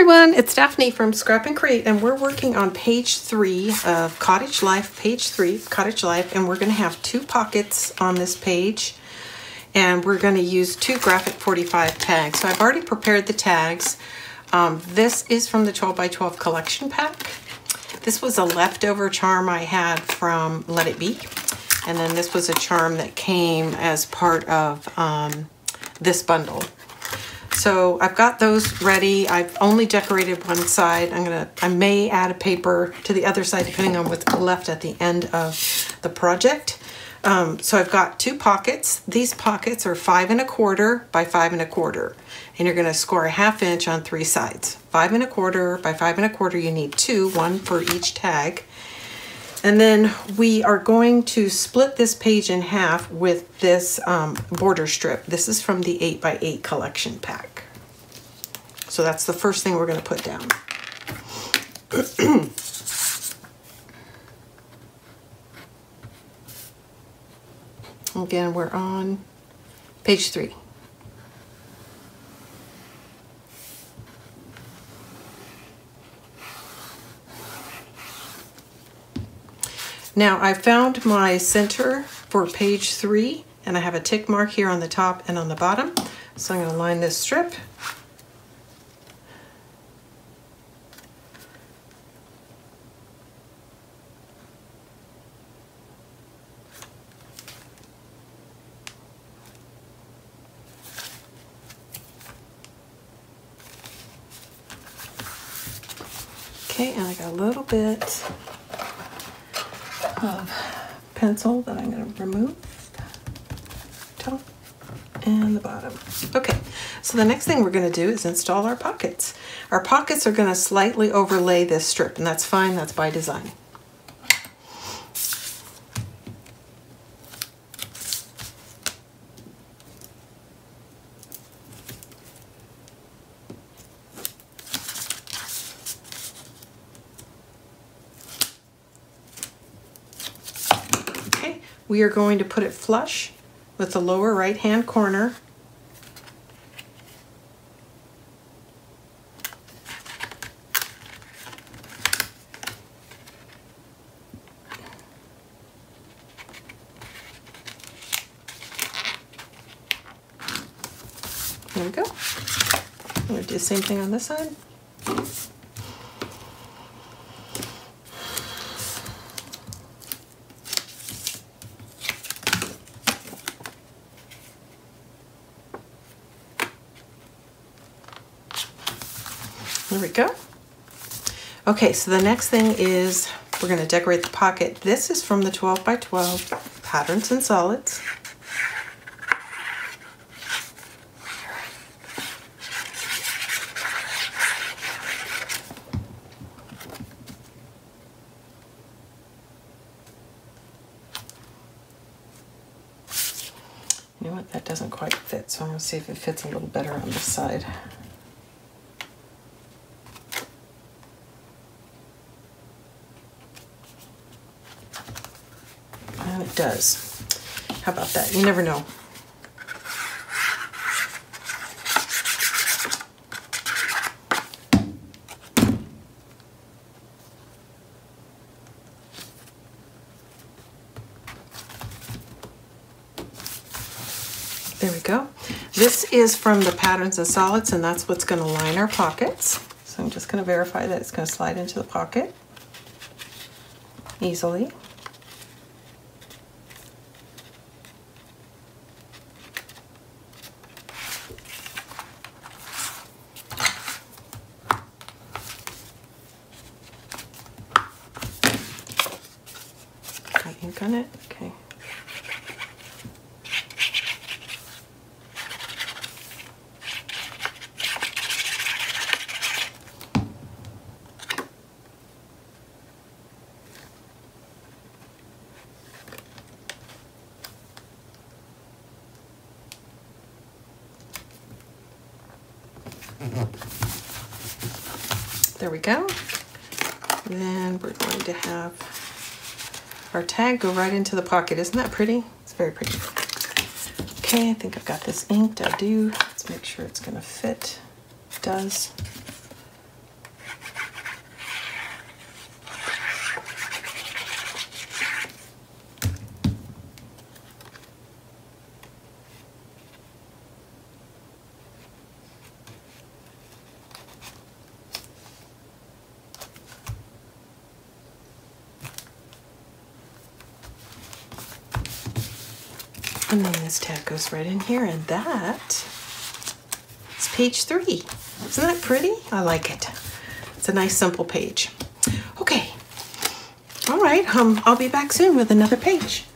everyone, it's Daphne from Scrap and Create, and we're working on page 3 of Cottage Life, page 3, Cottage Life, and we're going to have 2 pockets on this page, and we're going to use 2 Graphic 45 tags. So I've already prepared the tags. This is from the 12 by 12 collection pack. This was a leftover charm I had from Let It Be, and then this was a charm that came as part of this bundle. So I've got those ready. I've only decorated one side. I may add a paper to the other side depending on what's left at the end of the project. So I've got 2 pockets. These pockets are 5 1/4 by 5 1/4. And you're gonna score a 1/2 inch on 3 sides. 5 1/4 by 5 1/4, you need 2, 1 for each tag. And then we are going to split this page in half with this border strip. This is from the 8x8 collection pack. So that's the first thing we're going to put down. Again, we're on page 3. Now I found my center for page 3, and I have a tick mark here on the top and on the bottom. So I'm going to line this strip. Okay, and I got a little bit of pencil that I'm going to remove, top and the bottom. Okay, so the next thing we're going to do is install our pockets. Our pockets are going to slightly overlay this strip, and that's fine, that's by design. We are going to put it flush with the lower right-hand corner. There we go. I'm going to do the same thing on this side. There we go. Okay, so the next thing is we're going to decorate the pocket. This is from the 12 by 12 patterns and solids. You know what? That doesn't quite fit, so I'm going to see if it fits a little better on this side. Does. How about that? You never know. There we go. This is from the patterns and solids, and that's what's going to line our pockets. So I'm just going to verify that it's going to slide into the pocket easily. Ink on it. Okay. There we go. And then we're going to have our tag go right into the pocket. Isn't that pretty? It's very pretty. Okay, I think I've got this inked. I do. Let's make sure it's going to fit. It does. And then this tab goes right in here, and that is page 3. Isn't that pretty? I like it. It's a nice simple page. Okay. All right. I'll be back soon with another page.